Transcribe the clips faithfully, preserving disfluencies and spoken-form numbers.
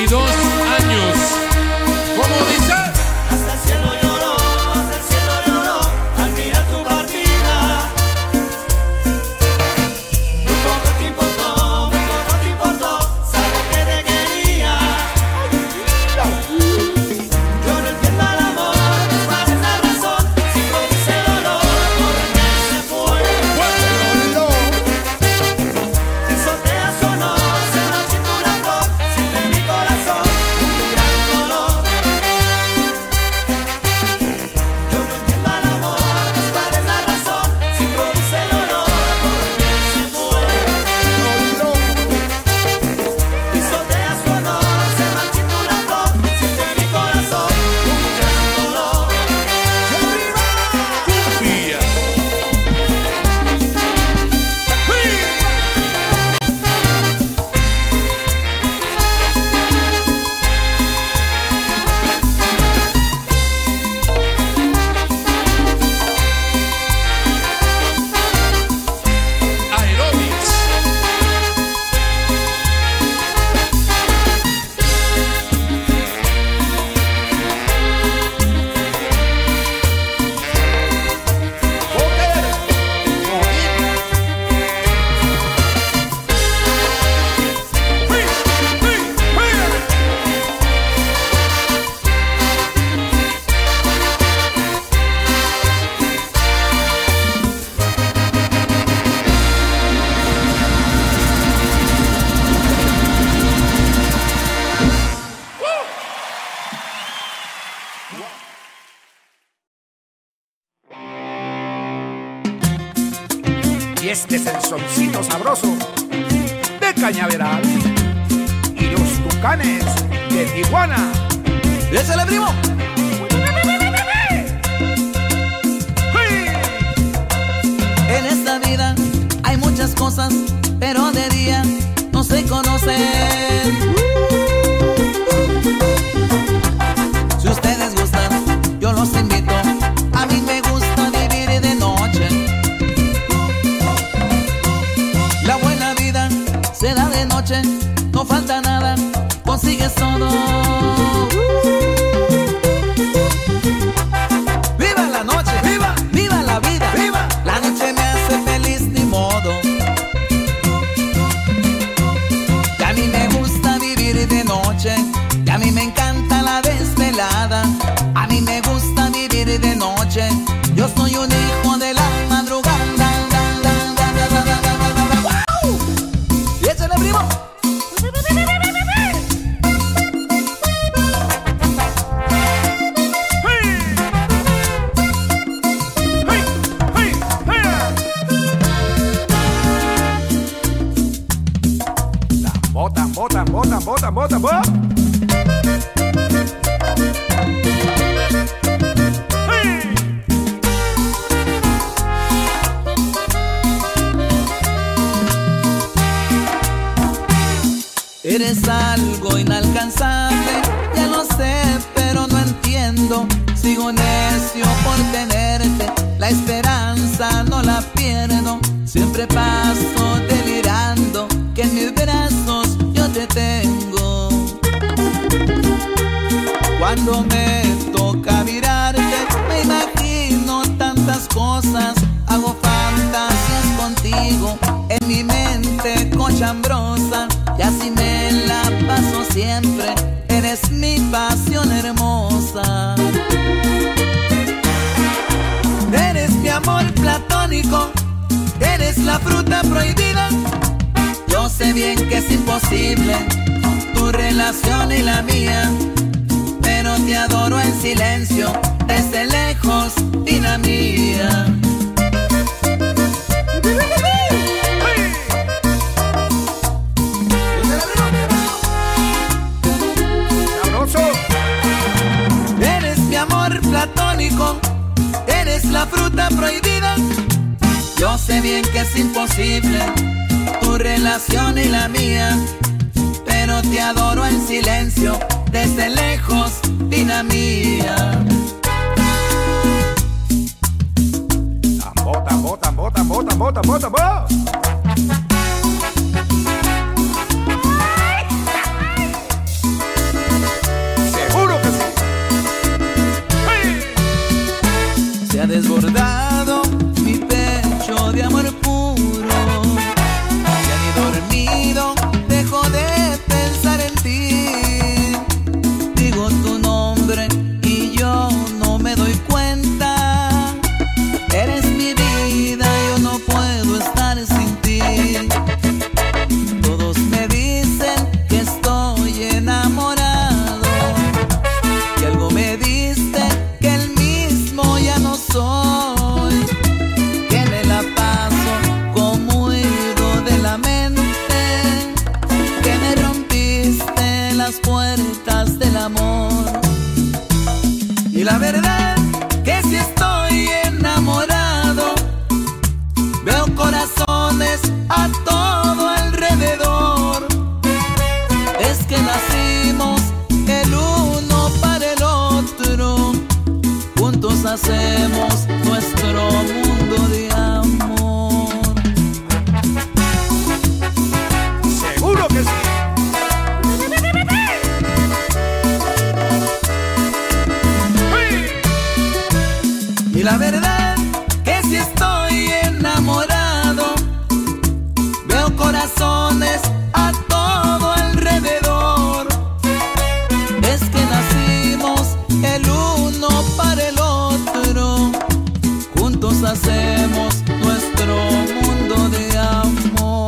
veintidós años. ¿Cómo dice? Hasta el cielo lloró, hasta el cielo lloró al mirar tu partida. Muy poco te importó, muy poco te importó, sabes que te quería. Yo no entiendo el amor, ¿cuál es la razón? Si por ese dolor, por qué se fue. Si solteas o no, se nos quita un amor, siente mi corazón un gran dolor. Yo no entiendo el amor, ¿cuál es la razón? Si por ese dolor, por qué se fue. Si solteas o no, se nos quita un amor, siente mi corazón un gran dolor. Cumbia. Aerobics. Y este es el solcito sabroso de Cañaveral y los Tucanes de Tijuana. ¡Es el primo! En esta vida hay muchas cosas, pero de día no se conocen. Si ustedes gustan, yo los invito. A mí me gusta vivir de noche. La buena vida se da de noche, no falta nada, consigues todo. ¡Viva la noche! ¡Viva! ¡Viva la vida! ¡Viva! La noche me hace feliz, ni modo. Y a mí me gusta vivir de noche, y a mí me encanta la desvelada. A mí me gusta vivir de noche, yo soy un hijo de la madrugada. ¡Guau! ¡Y échale, primo! Tambó, tambó, tambó, tambó, tambó, tambó. Eres algo inalcanzable, ya lo sé, pero no entiendo. Sigo necio por tenerte, la esperanza no la pierdo. Siempre paso delirando, que en mis brazos yo te tengo. Cuando me toca mirarte, me imagino tantas cosas. Hago fantasías contigo, en mi mente cochambrosa. Y así me la paso siempre, eres mi pasión hermosa. Eres mi amor platónico, eres la fruta prohibida. Yo sé bien que es imposible tu relación y la mía, pero te adoro en silencio, desde lejos vida mía. Eres la fruta prohibida. Yo sé bien que es imposible tu relación y la mía, pero te adoro en silencio, desde lejos, vida mía. Tambor, tambor, tambor, tambor, tambor, tambor, tambor. hacemos nuestro mundo de amor. Seguro que sí. Y la verdad que si estoy enamorado, veo corazones a todo alrededor. Es que nacimos el uno para el otro, juntos hacemos nuestro mundo de amor.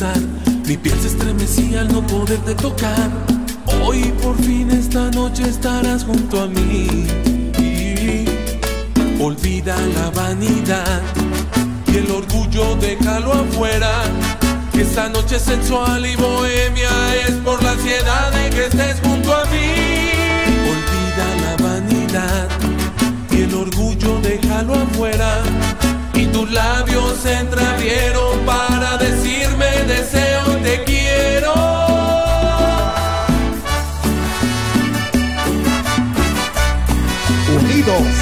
pensar, mi piel se estremecía al no poderte tocar. Hoy por fin esta noche estarás junto a mí. Olvida la vanidad y el orgullo déjalo afuera, que esta noche sensual y bohemia es por la ansiedad de que estés junto a mí. Olvida la vanidad y el orgullo déjalo afuera, y tus labios se entreabrieron para decirme deseo te quiero. Unidos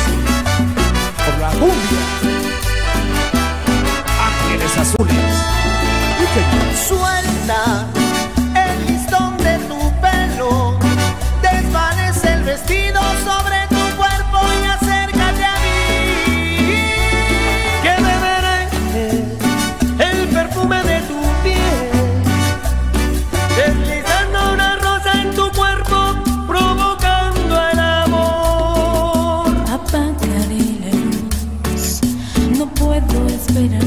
por la cumbia, Ángeles Azules. Suelta el listón de tu pelo, desvanece el vestido sobre tu cuerpo y acércate a mí. Que beberé el perfume de tu piel, deslizando una rosa en tu cuerpo, provocando el amor. Apagaré la luz, no puedo esperar más.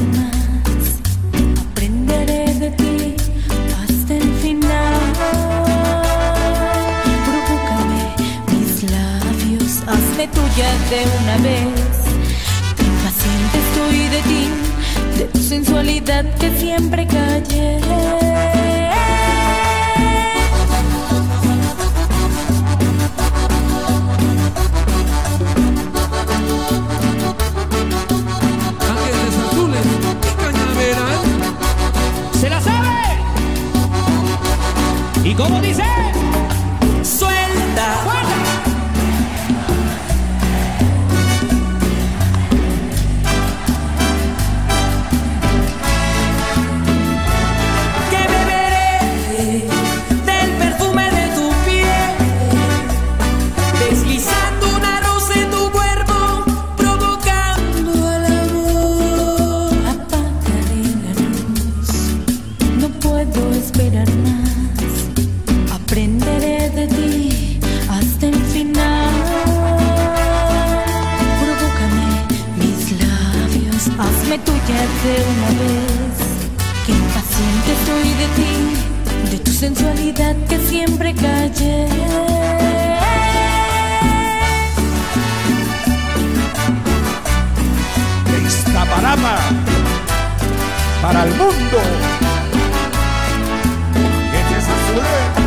Tuya de una vez, impaciente estoy de ti, de tu sensualidad que siempre callé. Ángeles Azules y Cañaveral, se la sabe. ¿Y cómo dice? Suelta. ¡Suelta! De una vez, que impaciente estoy de ti, de tu sensualidad que siempre callé. De Iztapalapa para el mundo, que es azul. ¡Hey!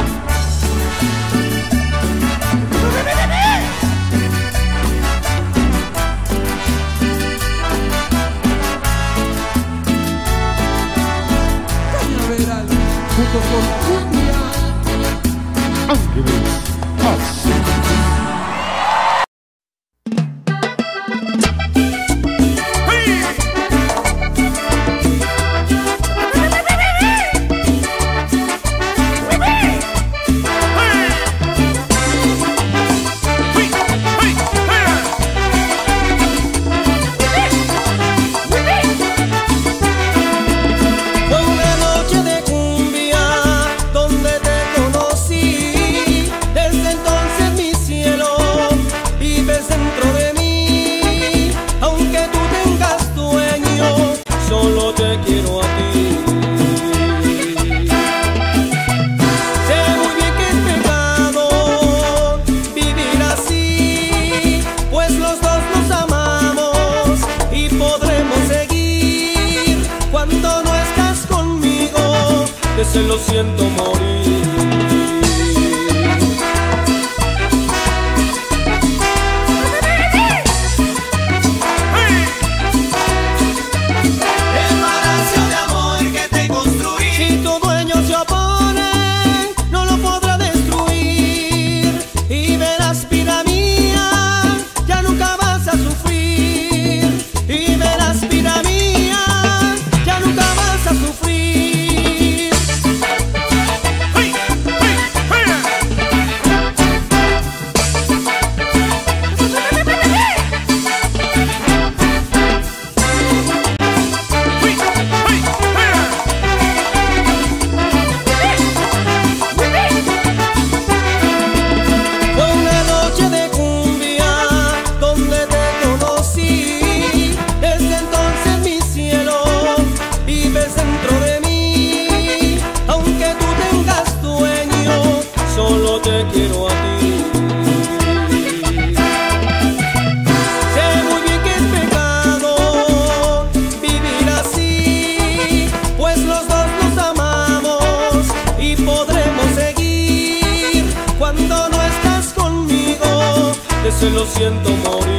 veces lo siento morir.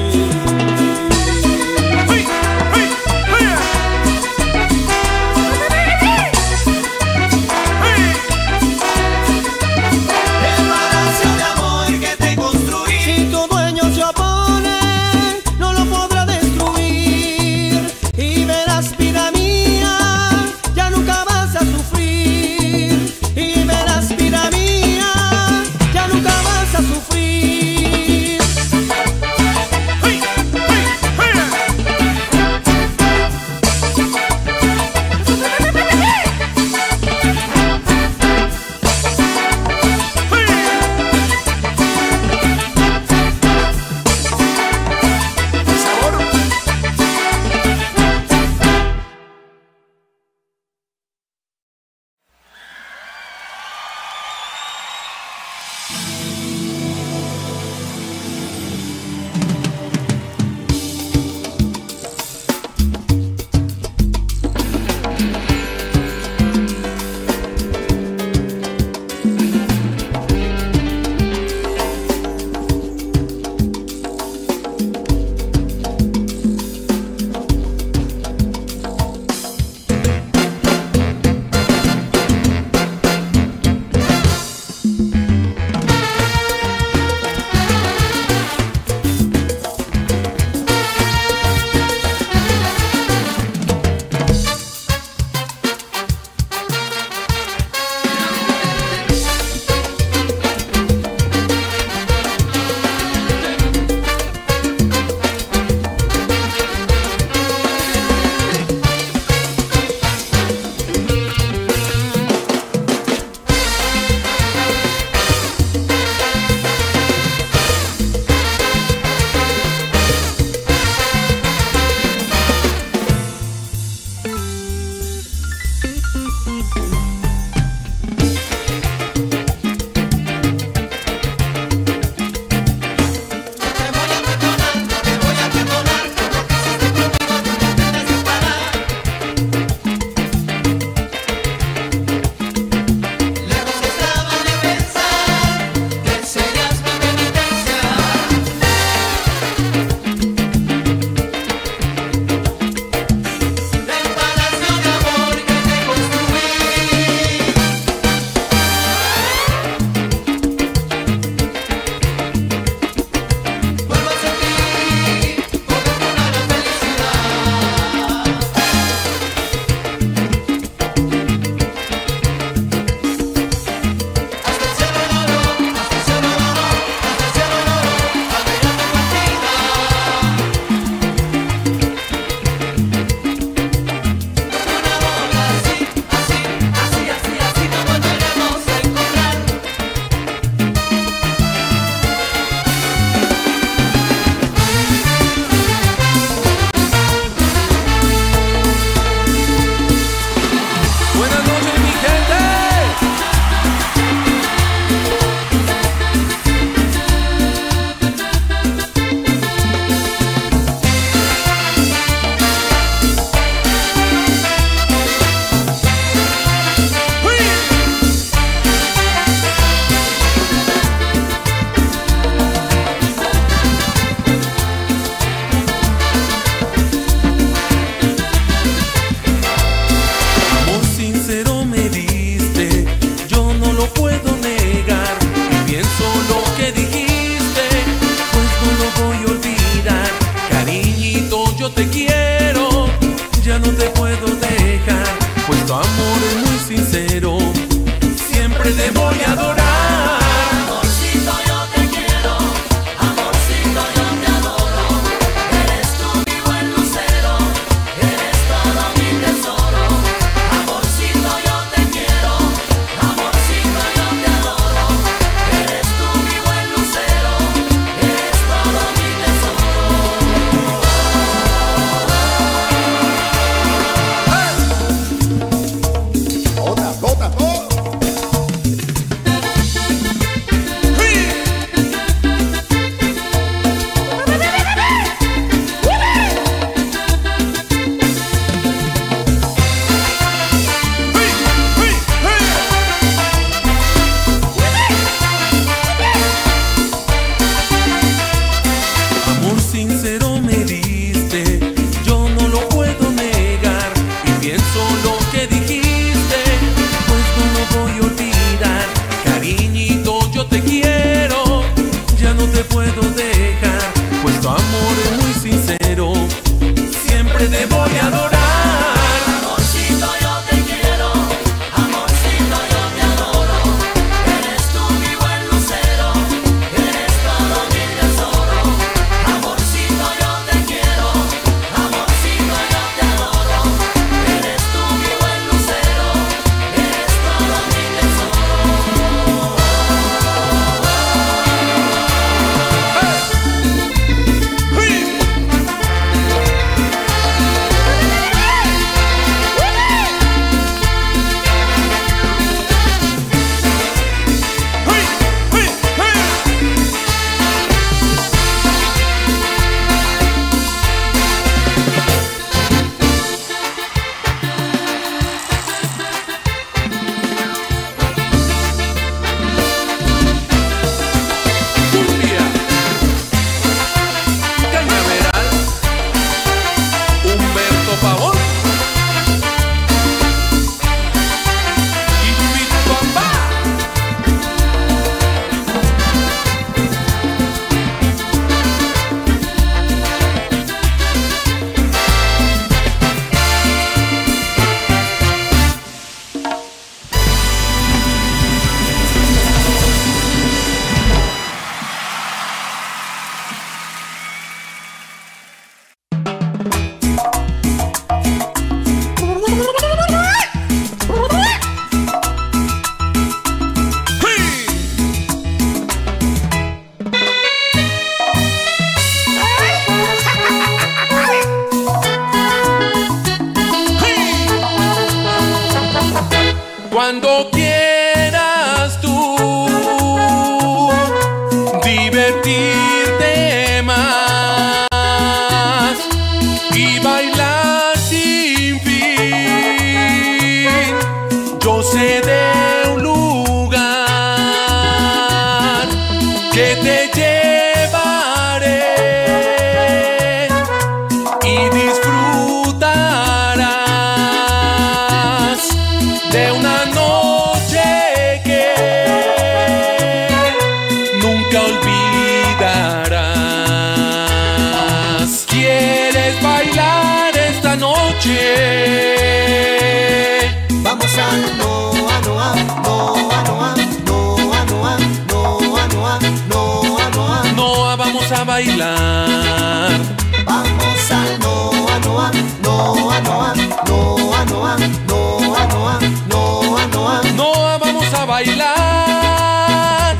bailar.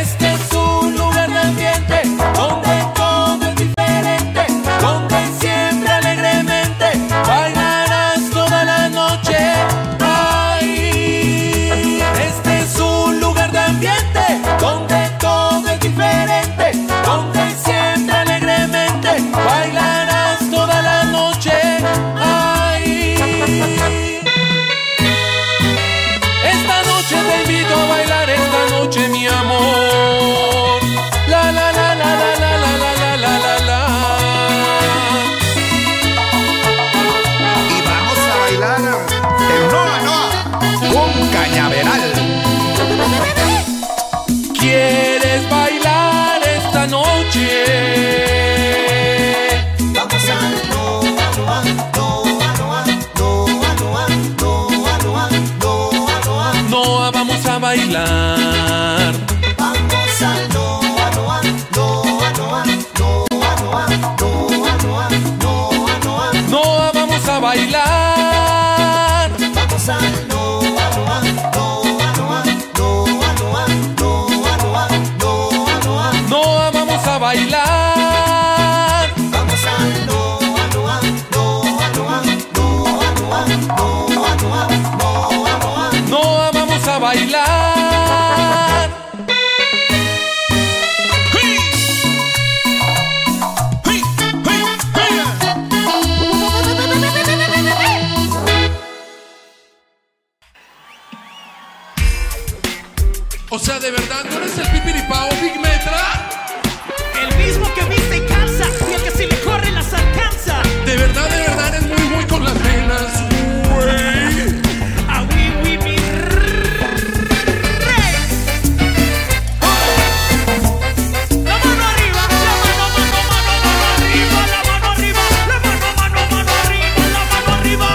Este es un lugar de ambiente donde todo es diferente, donde siempre alegremente bailarás toda la noche. Ay, este es un lugar de ambiente donde todo es diferente, donde siempre alegremente bailarás toda la noche. Ay, esta noche te invito a bailar, esta noche, mi amor. La la la la la la la la la la la. Y vamos a bailar en Noa Noa, un cañaveral. ¿Quieres bailar esta noche? Vamos a Noa Noa, Noa Noa, Noa Noa, Noa Noa, Noa Noa. Noa, vamos a bailar. Vamos a Noa Noa, Noa Noa, Noa Noa, Noa Noa, Noa Noa. Noa, vamos a bailar. Vamos a Noa Noa, Noa Noa, Noa Noa, Noa Noa, Noa Noa. Noa, vamos a bailar. Vamos a Noa Noa, Noa Noa, Noa Noa, Noa Noa, Noa Noa. Noa, vamos a bailar. O sea, ¿de verdad no eres el pipiripao Big Metra? El mismo que viste y calza, y el que si le corre las alcanza. De verdad, de verdad eres muy muy con las venas, güey. Ah, oui, oui, mi rey. La mano arriba, la mano, mano, mano, mano arriba, la mano, mano, mano arriba, la mano, mano arriba, la mano arriba.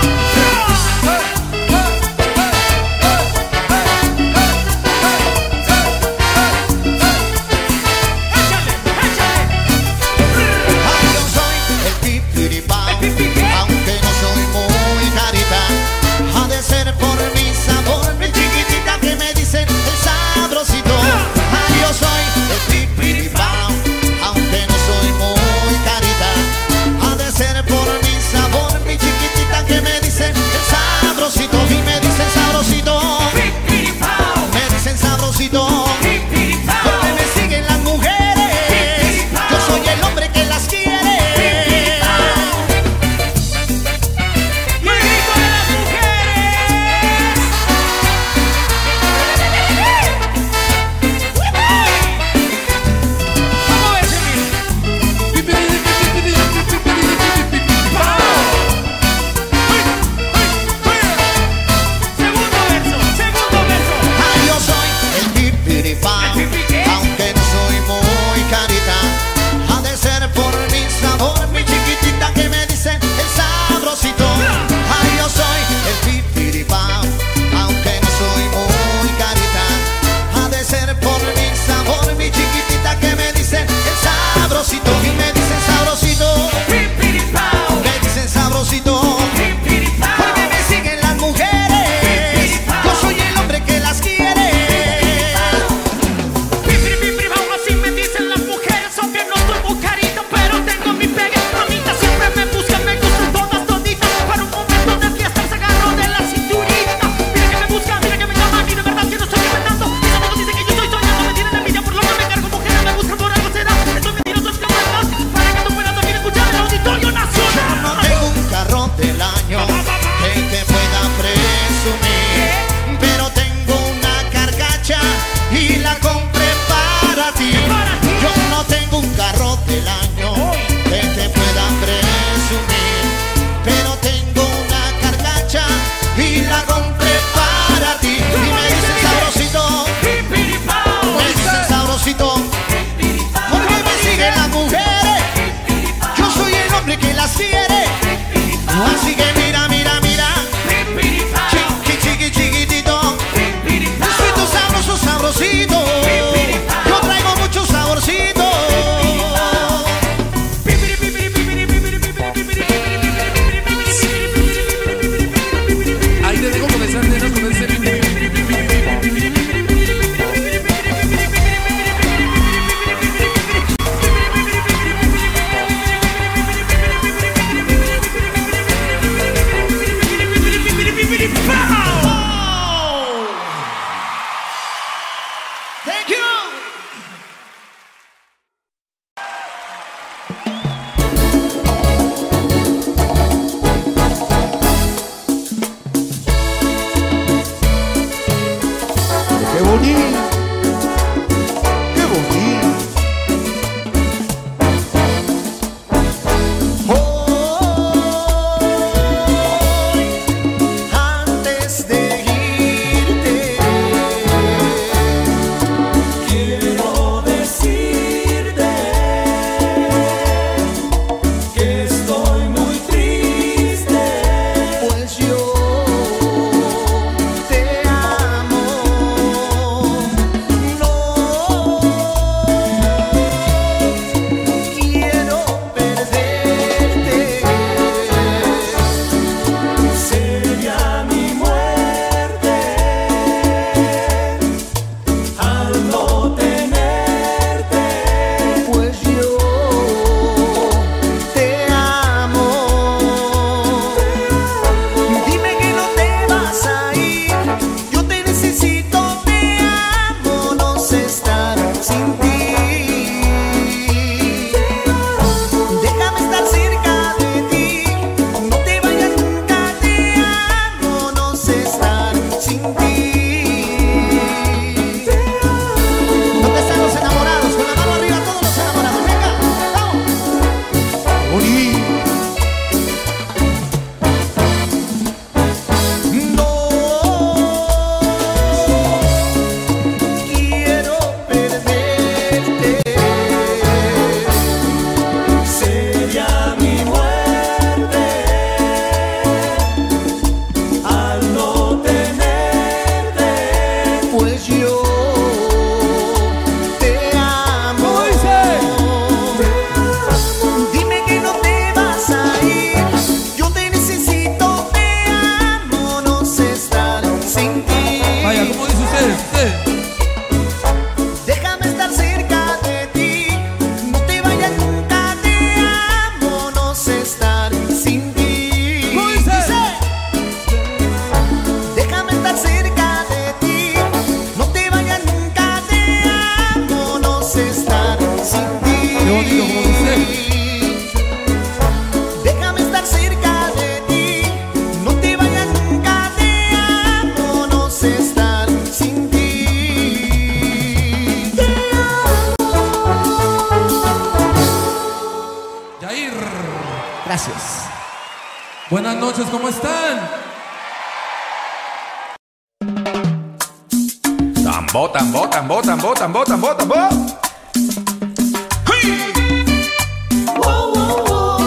Beep, beep. bonito, que bonito. Hoy, antes de irte, quiero decirte que estoy muy triste, pues yo sin ti. Déjame estar cerca de ti, no te vayas nunca, te amo, no sé estar sin ti. ¿Dónde están los enamorados? Con la mano arriba todos los enamorados, venga, vamos. Morir. Déjame estar cerca de ti, no te vayas nunca, te amo, no sé estar sin ti. Déjame estar cerca de ti, no te vayas nunca, te amo, no sé estar sin ti. Déjame estar cerca de ti, no te vayas nunca, te amo, no sé estar sin ti. Gracias. Buenas noches, ¿cómo están? Tambo, tambo, tambo, tambo, tambo, tambo, tambo. ¡Hey! Wow, wow, wow.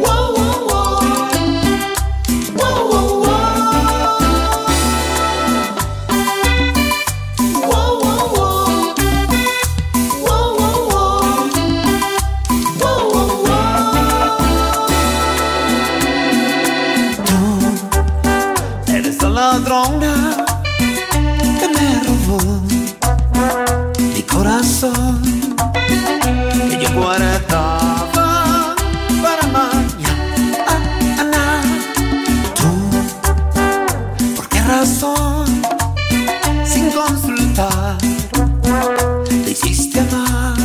Wow, wow, wow. Wow, wow, wow. Wow, wow, wow. Wow, wow, wow. Wow, wow. Ladrona que me robó mi corazón, que yo guardaba para mañana. Tú, ¿por qué razón, sin consultar, te hiciste amar?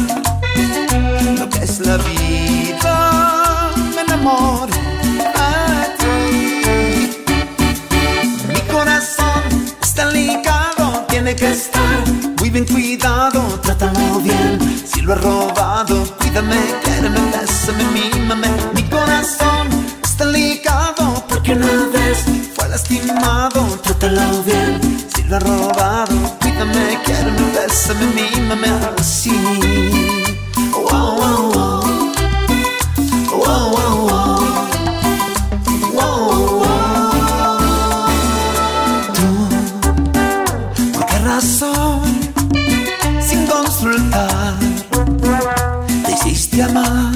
Lo que es la vida, me enamoré. Que estar muy bien cuidado, trátalo bien. Si lo he robado, cuídame, quéreme, bésame, mímame. Mi corazón está ligado porque una vez fue lastimado, trátalo bien. Si lo he robado, cuídame, quéreme, bésame, mímame. Así, wow, wow, wow. Wow, wow, wow. Sin consultar te hiciste amar,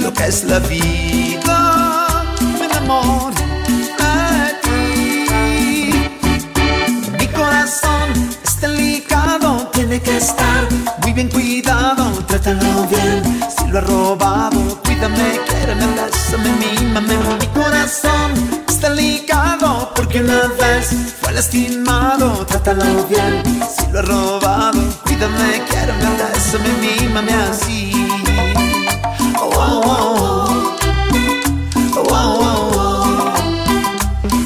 lo que es la vida, me enamoré de ti. Mi corazón está ligado, tiene que estar muy bien cuidado, trátalo bien. Si lo he robado, cuídame, quéreme, bésame, mímame. Mi corazón está ligado porque una vez fue lastimado, trátalo bien. Si lo he robado, cuídame, quéreme, bésame, mímame así. Oh, oh, oh, oh. Oh, oh, oh, oh.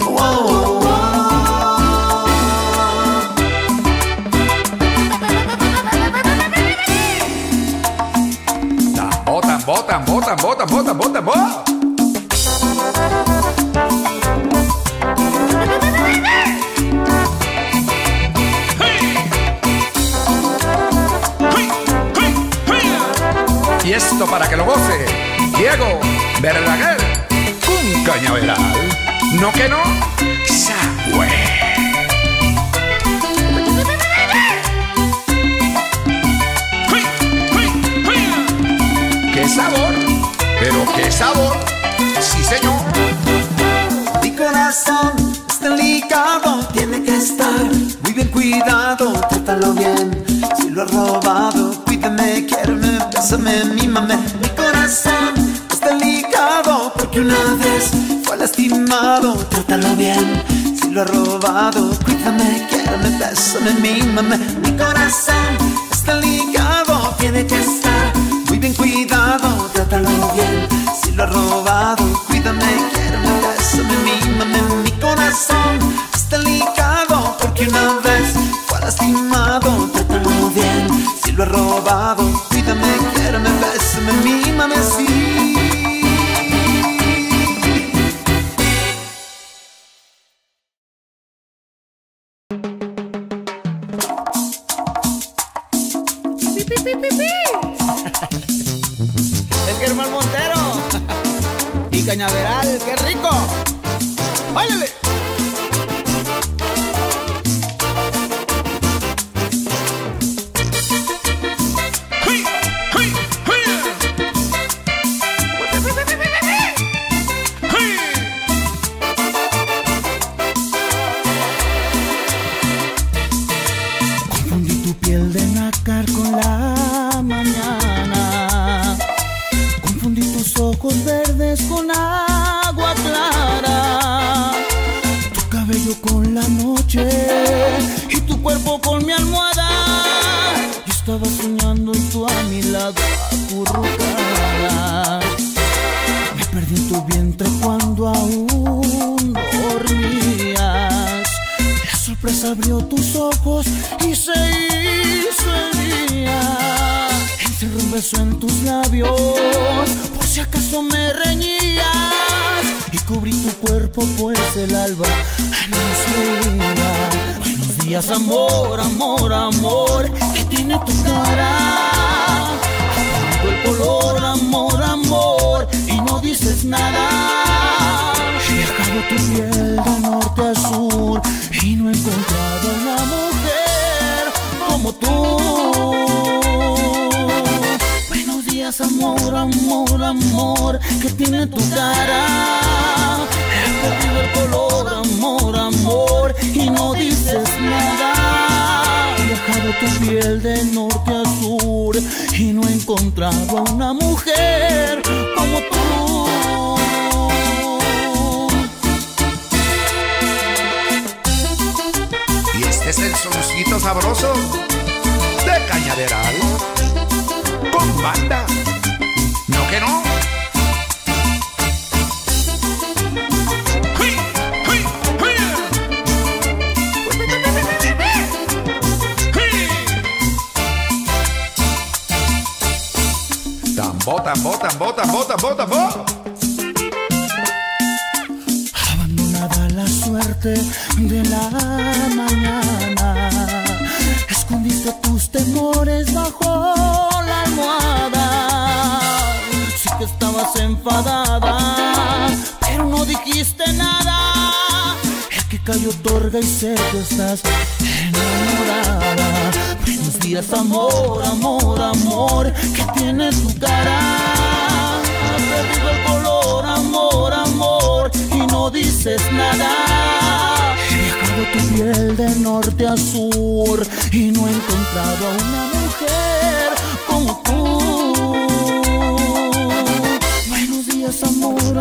Oh, oh, oh. bota, bota, bota, bota, bota. Y esto para que lo goce Diego Velázquez con cañaveral. No que no, sabe. Sabor, pero qué sabor, sí señor. Mi corazón es delicado, tiene que estar muy bien cuidado, trátalo bien, si lo has robado, cuídame, quiéreme, bésame, mímame. Mi corazón es delicado, porque una vez fue lastimado, trátalo bien, si lo has robado, cuídame, quiéreme, bésame, mímame. Mi corazón es delicado, tiene que estar bien cuidado, trátalo bien, si lo ha robado, cuídame, quiéreme, bésame, mímame. Mi corazón es delicado, porque una vez fue lastimado, trátalo bien, si lo ha robado, cuídame, quiéreme, bésame, mímame, sí. El Germán Montero y cañaveral, qué rico. ¡Báilale! Confundí tu piel de nácar con la mañana, confundí tus ojos verdes con agua clara, tu cabello con la noche y tu cuerpo con mi almohada. Yo estaba soñando y tú a mi lado acurrucada. Me perdí en tu vientre cuando aún dormías. La sorpresa abrió tus ojos y se hizo el día. Encerré un beso en tus labios por si acaso me reñías, y cubrí tu cuerpo pues el alba nos veía. Buenos días amor, amor, amor, que tiene tu cara, tanto el color amor, amor, y no dices nada. He viajado tu piel de norte a sur y no he encontrado una mujer como tú. Amor, amor, amor, que tiene tu cara, he perdido el color, amor, amor, y no dices nada. He viajado tu piel de norte a sur y no he encontrado a una mujer como tú. Y este es el soncito sabroso de cañaveral con banda. ¿No que no? Tambor, tambor, tambor, tambor, tambor, tambor. Abandonada la suerte de la mañana, escondiste tus temores bajo la almohada. Sí que estabas enfadada, pero no dijiste nada. El que cayó otorga y sé que estás enamorada. Buenos días amor, amor, amor, que tiene tu cara, has perdido el color, amor, amor, y no dices nada. He viajado tu piel de norte a sur y no he encontrado a una mujer como tú. Amor,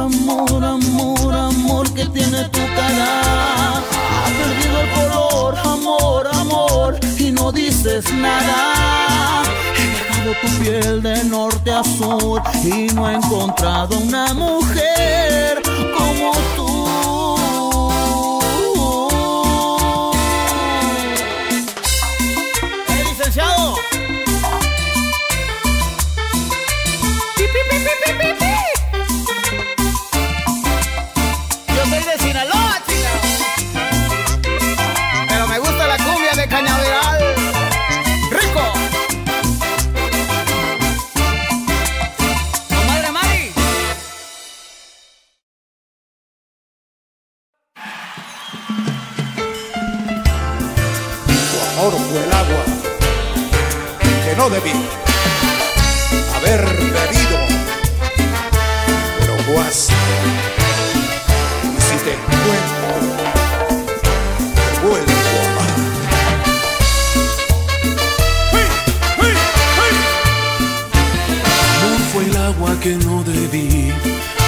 amor, amor, amor, que tiene tu cara, has perdido el color, amor, amor, y no dices nada. He dejado tu piel de norte a sur y no he encontrado una mujer como tú. ¡Eh, licenciado! ¡Pip, pip, pip, pip, pip! oro fue el agua que no debí haber bebido, pero fue así. Y si te encuentro, te vuelvo a amar. ¡Hey, hey, hey! Amor fue el agua que no debí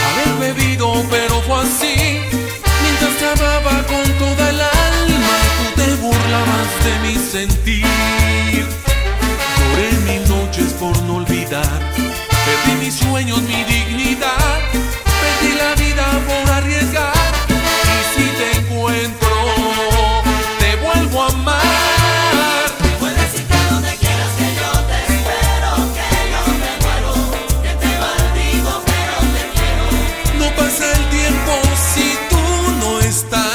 haber bebido, pero fue así. Mientras te amaba con toda el alma, tú te burlabas de mi sentir. Lloré mis noches por no olvidar, perdí mis sueños, mi dignidad, perdí la vida por arriesgar. Y si te encuentro, te vuelvo a amar. Puedes irte a donde quieras que yo te espero, que yo me muero, que te maldigo pero te quiero. No pasa el tiempo si tú no estás.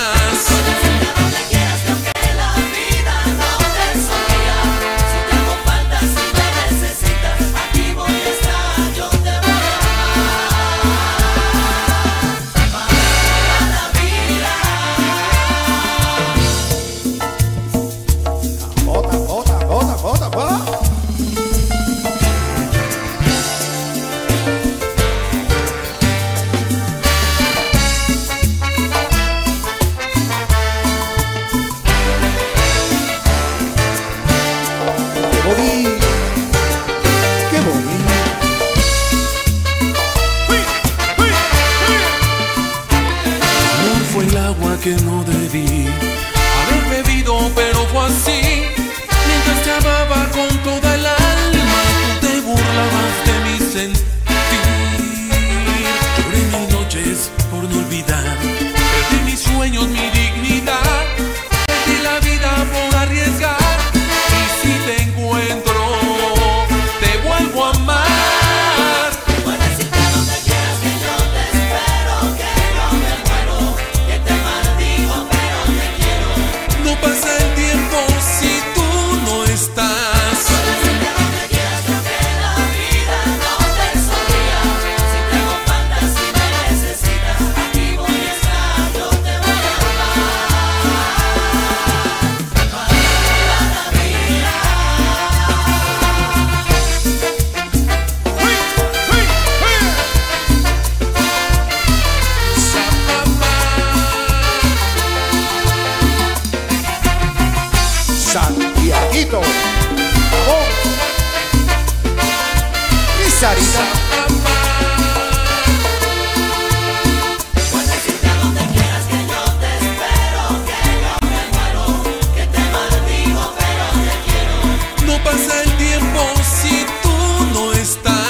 Que no debí haber bebido, pero fue así. Mientras te amaba con toda el alma, tú te burlabas de mi sentir. Lloré mis noches por no olvidar, perdí mis sueños, mi dignidad, perdí la vida por arriesgar. Y si te encuentro, te vuelvo a amar. Santiaguito, Pavón y Sarita. Puedes irte a donde quieras que yo te espero, que yo me muero, que te maldigo pero te quiero. No pasa el tiempo si tú no estás.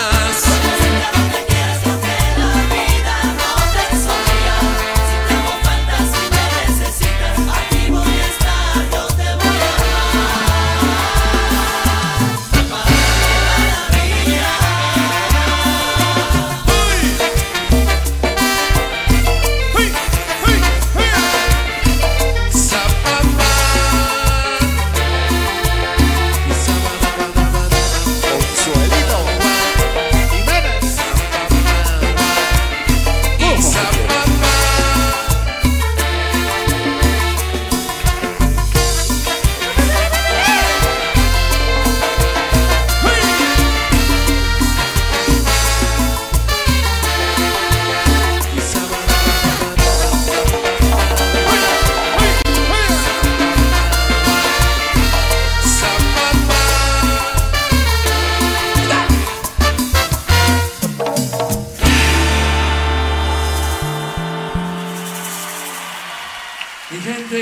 Mi gente.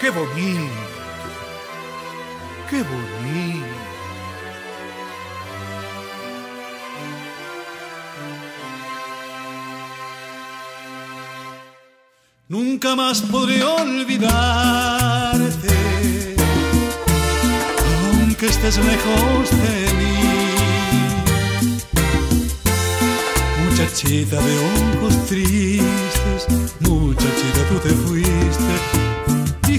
Qué bonito, qué bonito. Nunca más podré olvidarte, aunque estés lejos de mí. Muchachita de ojos tristes, muchachita tú te fuiste y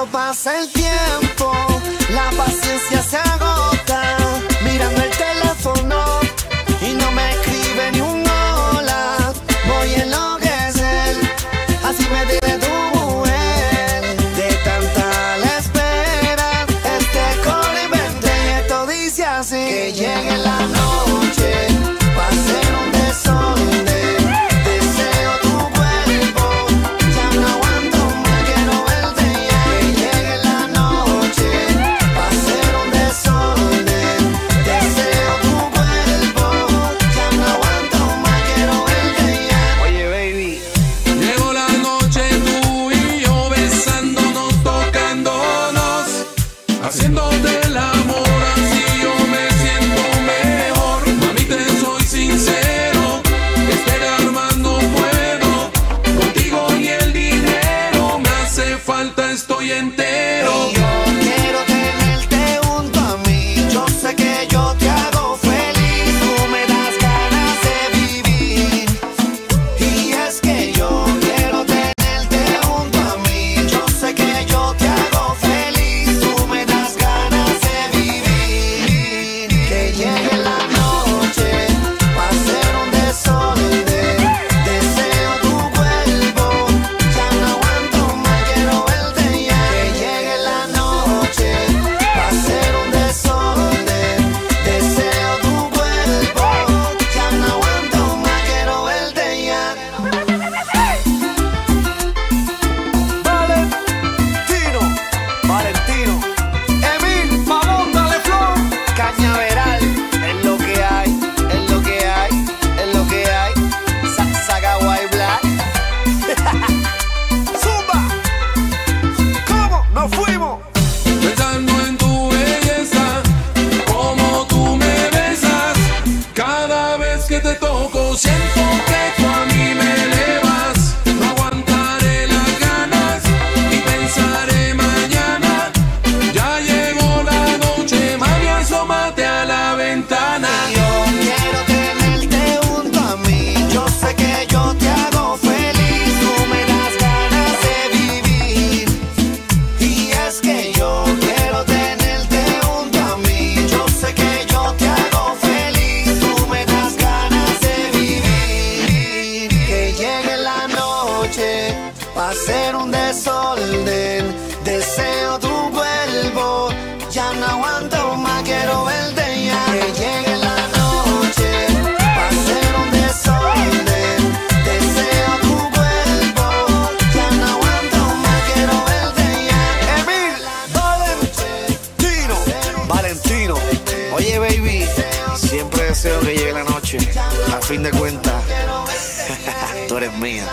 Cuando pasa el tiempo, la paciencia se agota. Mirando el teléfono y no me escribe ni un hola. Voy a enloquecer, así me diré tu mujer. De tanta la espera, este colibente, y esto dice así. Que llegue la noche, va a ser un desorden. A fin de cuentas, tú eres mía.